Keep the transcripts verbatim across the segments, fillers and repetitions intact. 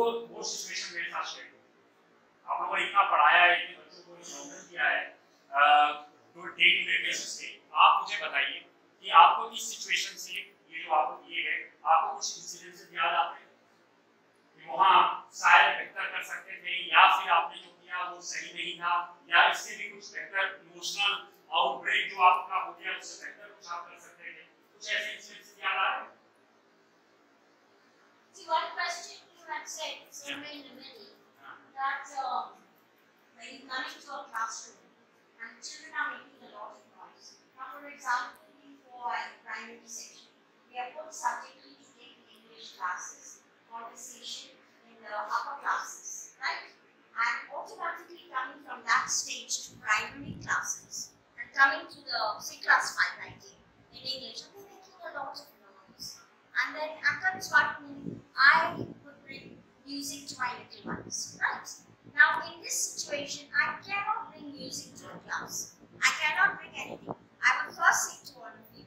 वो वो सिचुएशन मेरे साथ शेयर हुई। आप लोगों ने इतना पढ़ाया है, इतने बच्चों को इन्वॉल्व किया है तो डे टू डे बेसिस पे आप मुझे बताइए कि आपको इस सिचुएशन से ये जो आप ये है आपको कुछ इंसिडेंट याद आते हैं कि वहाँ शायद बेहतर कर सकते थे या फिर आपने जो किया वो सही नहीं था या इससे भी कुछ बेहतर इमोशनल आउटब्रेक जो आपका हो गया उससे बेहतर कुछ आप कर सकते थे, कुछ ऐसे इंसिडेंट याद आ रहे हैं? See, one question you had said somewhere in the middle that um, when you come into a classroom and children are making a lot of noise. Now, for example, for primary section, we have put subjectively to take English classes, conversation in the upper classes, right? And automatically coming from that stage to primary classes and coming to the say class five writing in English, and they're making a lot of noise. And then after this one. I would bring music to my little ones, right? Now in this situation, I cannot bring music to a class. I cannot bring anything. I would first say to all of you,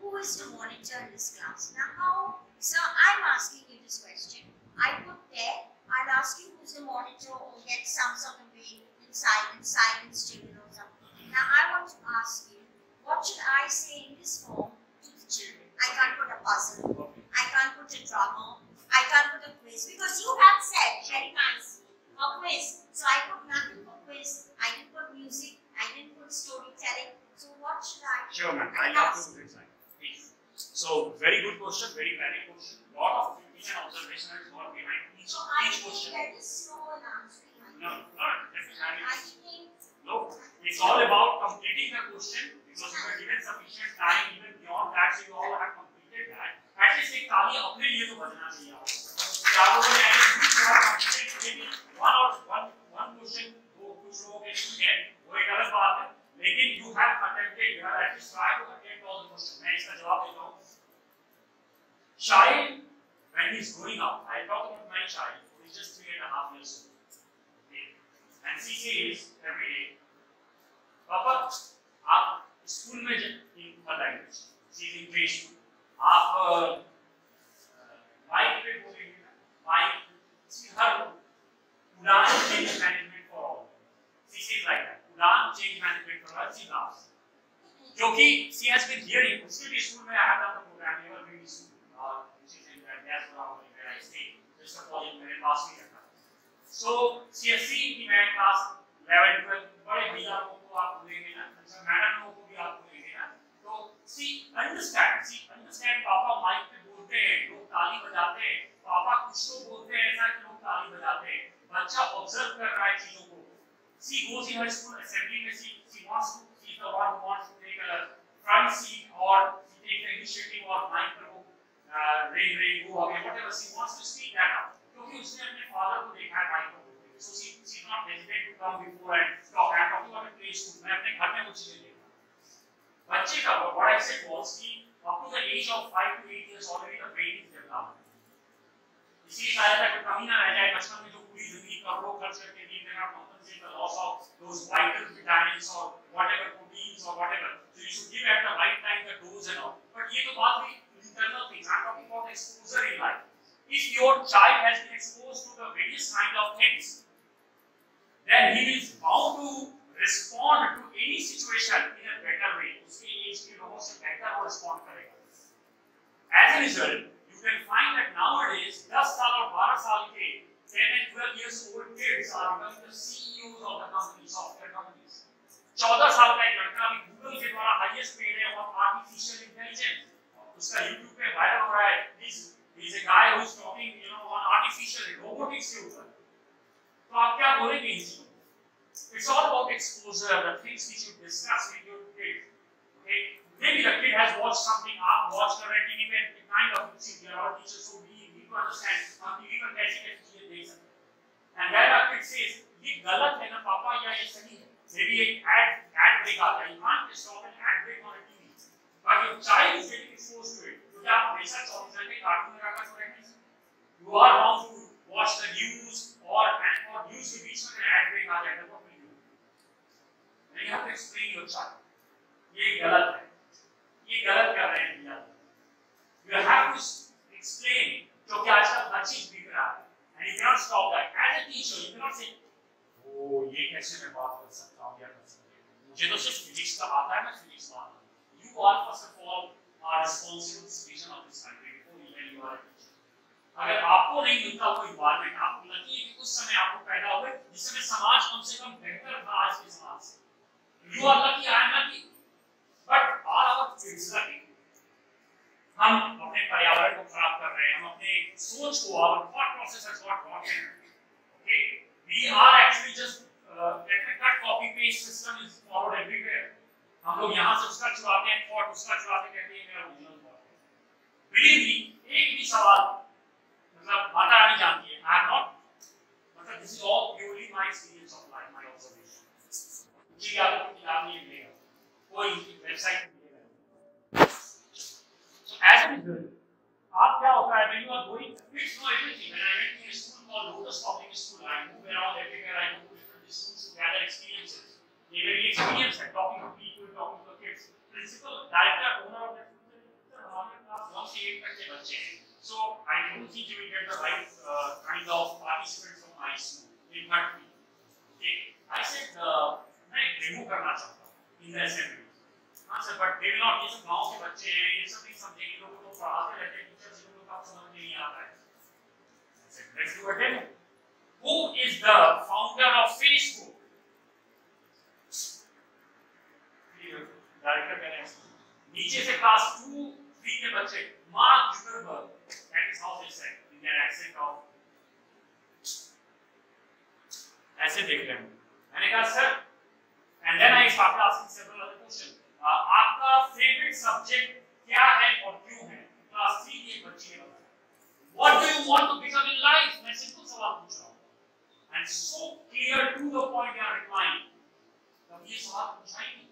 who is the monitor in this class? Now how, sir, I'm asking you this question. I put there, I'll ask you who's the monitor or get some sort of way in silence, silence table or something. Now I want to ask you, what should I say in this form to the children? I can't put a puzzle. I can't put a drama, I can't put a quiz because you had said very nicely a quiz. So I put nothing for quiz, I didn't put music, I didn't put storytelling. So what should I do? Sure, ma'am, I'll ask you. Please. So, very good question, very valid question. Lot of information and observation has gone behind each, so each question. So I think that is slow in answering. No, not definitely. I think. No, it's all about completing the question because you were given sufficient time, even beyond that, so you all have completed that. At least एक ताली अपने लिए तो बजना चाहिए आपको। क्या लोगों ने ऐसे थोड़ा कंप्लीट किया कि one or one one question वो कुछ लोगों के लिए वो एक अलग बात है, लेकिन you have attempted, you have at least tried to attempt all the questions। मैं इसका जवाब देता हूँ। Shail, when he's growing up, I talk about my child, who is just three and a half years old, okay? And she says every day, "Papa, आप school में जब language, she's English." आप mic पे बोलेंगे ना, mic her Udaan change management for all seize like that, Udaan change management for all C class, जो कि सी has been hearing. उसके भी स्कूल में आया था प्रोग्राम लेवल में स्कूल और चीज इन दैट दैट फ्रॉम मेरा स्टेट जस्ट फॉर मेरे पास में रखा। सो सीएससी की मैं क्लास eleven twelve बड़े भैया लोगों को आप बोलेंगे ना, अच्छा मैडम लोगों को भी आप बोलेंगे ना, तो सी अंडरस्टैंड सी अंडरस्टैंड पापा माइक पे बोलते हैं, लोग ताली बजाते हैं, पापा कुछ तो बोलते हैं ऐसा कि लोग ताली बजाते हैं, बच्चा ऑब्जर्व कर रहा है चीजों को। She goes in her school assembly में she she wants to see the one wants to take a front seat और सी टेक द इनिशिएटिव और माइक पर वो रे रे go away whatever she wants to speak that out, क्योंकि उसने अपने फादर को देखा है माइक पर बोलते हुए। So she she not hesitate to come before and talk and talk about play school. मैं अपने घर में वो चीजें बच्चे का what I said was कि up to the age of five to eight years already the brain is developed, इसलिए शायद अगर कमी ना रह जाए बचपन में जो पूरी जिंदगी करोड़ों खर्च करके नींद लेना compensate the loss of those vital vitamins or whatever proteins or whatever, so you should give at the right time the dose and all. But ये तो बात हुई internal things. I'm talking about exposure in life. If your child has been exposed to the various kind of things, then he is bound to respond to any situation in a better way. उसके age के लोगों से बेहतर वो respond करेगा. As a result, you can find that nowadays दस साल और बारह साल के ten and twelve years old kids are becoming the C E Os of the companies, software companies. चौदह साल का एक लड़का भी Google के द्वारा highest paid है और artificial intelligence. उसका YouTube पे viral हो रहा है. This is a guy who is talking, you know, on artificial robotics के ऊपर. तो आप क्या बोलेंगे इसको? It's all about exposure, the things which you discuss with your kid. Okay, maybe the kid has watched something, आप watch कर रहे हैं टीवी में kind of music या और teacher so we need to understand हम टीवी पर कैसे कैसे चीजें देख सकते हैं। And then our kid says ये गलत है ना पापा या ये सही है। Maybe एक ad ad break आता है, you can't stop an ad break on a T V. But your child is getting exposed to it. तो आप हमेशा चौबीस घंटे कार्टून में रखा करेंगे। You are bound to watch the news or and or news के बीच में ad break आ जाएगा। You have to explain your child. ये गलत है, ये गलत कर रहे हैं यार। You have to explain जो कि आजकल हर चीज बिक रहा है, and you so you cannot say, oh, ये कैसे मैं बात कर सकता हूँ या कर सकती हूँ, मुझे तो सिर्फ फिजिक्स का आता है, मैं फिजिक्स बात करता हूँ। You are first of all are responsible for the vision of this country when you are a teacher। अगर आपको नहीं मिलता कोई environment, आप लकी है कि उस समय आपको पैदा हुए जिसमें समाज कम से कम बेहतर था आज के समाज से। You are lucky, I am lucky, but all our kids are lucky। हम अपने पर्यावरण को खराब कर रहे हैं, हम अपने सोच को, our thought process has got rotten, okay? We are actually just uh, a cut copy paste system is followed everywhere। हम लोग यहाँ से उसका चुराते हैं thought, उसका चुराते कहते हैं मेरा original thought। Believe me, एक भी सवाल मतलब माता रानी जानती है, I am not, मतलब this is all purely my experience of life, my observation। जी आपको किताब नहीं मिलेगा, कोई वेबसाइट as a result, आप क्या होता है when you are going kids know everything। When I went to a school called Lotus Public School, I moved around everywhere, I moved to different schools to gather experiences। They were really experienced at talking to people, talking to kids। Principal, director, owner of that school, हमारे पास one से eight तक के बच्चे हैं। So I don't think you will get the right uh, kind of participants from my school। They hurt me। Okay, I said uh, मैं demo करना चाहता हूँ in the assembly। Answer, but they will not ये सब गांव के बच्चे हैं, ये सब नहीं समझेंगे, लोगों को पढ़ाते रहते हैं टीचर्स, इन लोगों को समझ नहीं आता है। Let's do a demo। Who is the founder of Facebook? Director कहने नीचे से क्लास टू, थ्री के बच्चे Mark Zuckerberg, that is how they said in their accent of ऐसे देख रहे हैं। मैंने कहा sir, and then I started asking several other questions। Uh, आपका फेवरेट सब्जेक्ट क्या है और क्यों है? क्लास थ्री के बच्चे बताएं। What do you want to become in life? मैं सिंपल सवाल पूछ रहा हूँ। And so clear to the point you are replying। तब ये सवाल पूछा ही नहीं।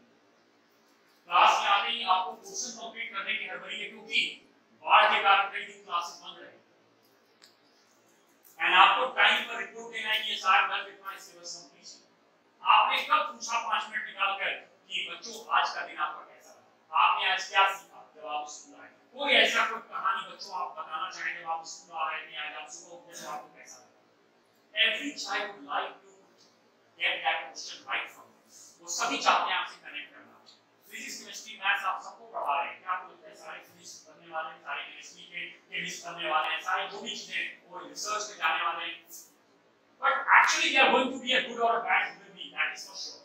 क्लास में आते ही आपको क्वेश्चन कंप्लीट करने की हड़बड़ी है क्योंकि बाढ़ के कारण कई दिन क्लासेस बंद रहे। And आपको टाइम पर रिपोर्ट देना है कि ये साल भर कितना सिलेबस कंप्लीट है। आपने कब पूछा पाँच मिनट निकाल कर कि बच्चों आज का दिन आपका कैसा रहा, आपने आज क्या सीखा जब आप स्कूल आए? कोई ऐसा कोई कहानी बच्चों आप बताना चाहें जब आप स्कूल आ रहे थे, आज आप सुबह उठे तो आपको कैसा लगा? Every child would like to get that question right from you. वो सभी चाहते हैं आपसे कनेक्ट करना। फिजिक्स, केमिस्ट्री, मैथ्स आप सबको पढ़ा रहे हैं, क्या आपको लगता है सारे फिजिक्स बनने वाले हैं, सारे केमिस्ट्री के केमिस्ट बनने वाले हैं, सारे जो भी चीजें वो रिसर्च में जाने वाले हैं? But actually they are going to be a good और a bad human being, that is for sure.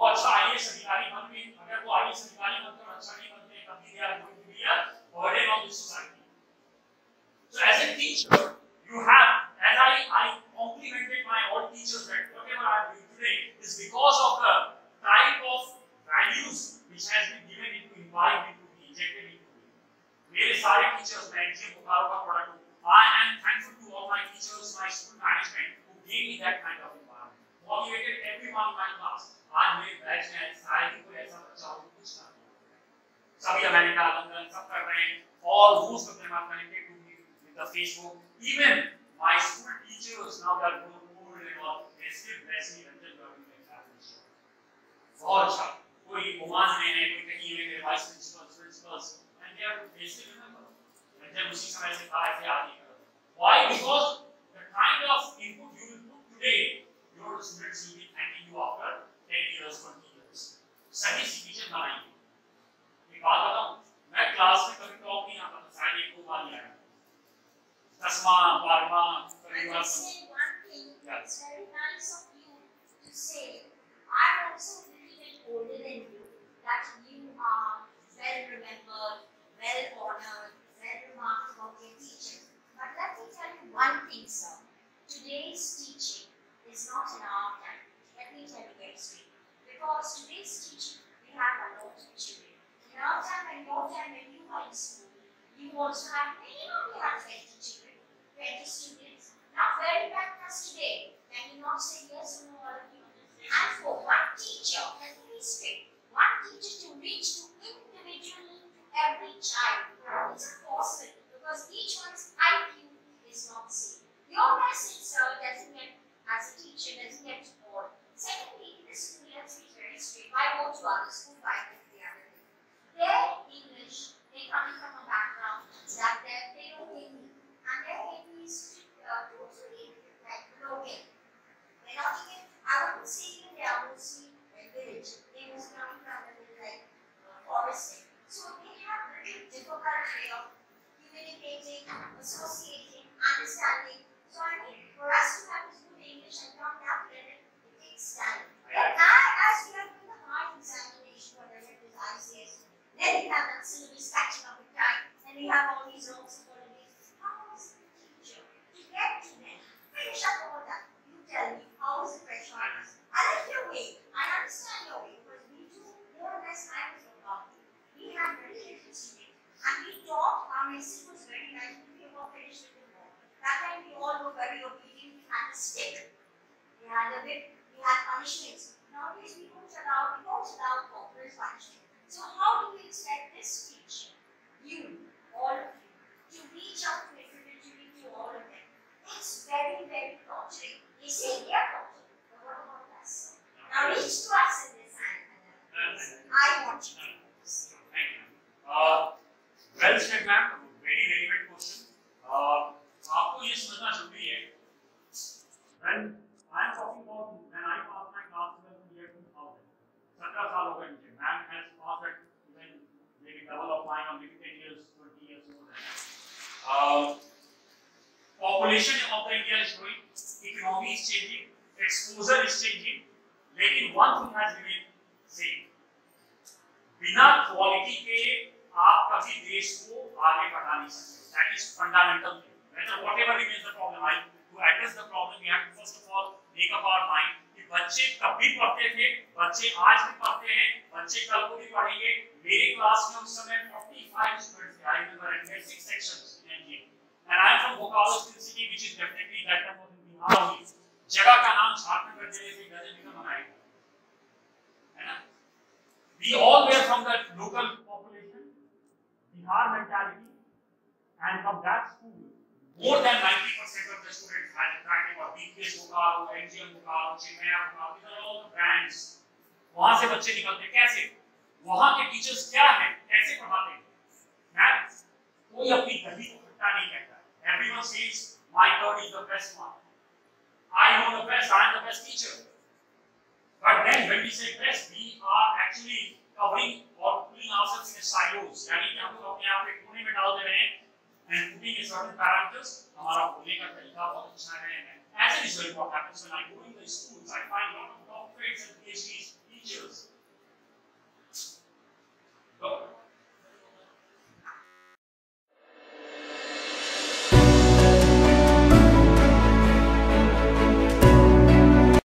वो अच्छा आईएएस अधिकारी बन गए, अगर वो आईएएस अधिकारी बनकर अच्छा नहीं बनते तभी they are going to be a burden on the society. So as a teacher you have, as I I complimented my all teachers that whatever I am doing today is because of the type of values which has been given into invite into injected into. मेरे सारे teachers मैं इनके बुखारों का product हूं। I am thankful to all my teachers, my school management who give me that kind of environment, motivated everyone in my class. आज मेरे batch में शायद ही कोई ऐसा बच्चा हो कुछ ना सभी अमेरिका लंदन सब कर रहे हैं। All most of them are connected to me with the Facebook. Even my school teachers now are going to और ऐसे वैसे रंजन गवर्नमेंट में काम। बहुत अच्छा, कोई ओमान में है, कोई कहीं है, मेरे vice principal principals and they are basically remember Ranjan उसी समय से था ऐसे आगे। Why? Because the kind of input you will put today your students will be thanking you after ten years, twenty years। सही चीजें बनाइए। एक बात बताऊं, मैं क्लास में कभी टॉप नहीं आता था, शायद एक दो बार ही आया, दसवां बारहवां करीब बस। Yes, very nice of you to say I am also a little older than you, that you are well remembered, well honored, well remarked about your teaching। But let me tell you one thing, sir, today's teaching is not an art that let me tell you very straight, because today's teaching we have a lot of children in our time and your time. When you were in school you also have minimum, you have twenty children, twenty students. Now where you practice today, can you not say yes or no all of you? And for one teacher, let me be strict, one teacher to reach to individually to every child, it's impossible because each one's I Q is not the same. Your message, sir, doesn't get as a teacher doesn't get to all. Secondly, this school has been very strict. I go to other school by the other day. Their English, they coming from a background that they don't hate me. And their English is uh, totally like broken. we were beaten and stick. We had a whip, we had punishments. Nowadays we don't allow, we don't allow corporal punishment. So how do we expect this teacher, you, all of you, to reach out to individually to all of them? It's very, very torturing. They say they are torturing, but what about us? Now reach to us in this hand. I want you to do this. Thank you. Uh, well said, ma'am. Very relevant question. Uh, आपको ये समझना जरूरी है. When I am talking about when I passed my class in the year two thousand, seventeen साल हो गए मुझे. Ma'am has passed at even maybe double of mine or maybe ten years, twenty years more than that. Uh, population of the India is growing, economy is changing, exposure is changing. लेकिन one thing has remained same. बिना quality के आप कभी देश को आगे बढ़ा नहीं सकते. That is fundamental. Whether whatever remains the problem, I to address the problem, we have to first of all make up our mind कि बच्चे कभी पढ़ते थे, बच्चे आज भी पढ़ते हैं, बच्चे कल को भी पढ़ेंगे. मेरे क्लास में उस समय forty-five students थे. I remember I had six sections in N G A, and I am from Bokaro city, which is definitely that time was in Bihar only. जगह का नाम झारखंड रख देने से गजब निकल बनाया है ना? We all were from the local population, Bihar mentality, and from that school, more than ninety percent of the students had attracted or B K S Bokaro, N G M Bokaro, Chennai Bokaro, these are all the brands. वहाँ से बच्चे निकलते कैसे? वहाँ के teachers क्या हैं? कैसे पढ़ाते हैं? मैं कोई अपनी गली को खट्टा नहीं कहता. Everyone says my third is the best one. I know the best. I am the best teacher. But then when we say best, we are actually covering or putting ourselves in silos. यानी कि हम लोग अपने आप एक कोने में डाल दे रहे हैं and putting in certain parameters. हमारा बोलने का तरीका बहुत अच्छा है. As a result, what happens when I go in the schools, I find a lot of doctorates and PhDs, teachers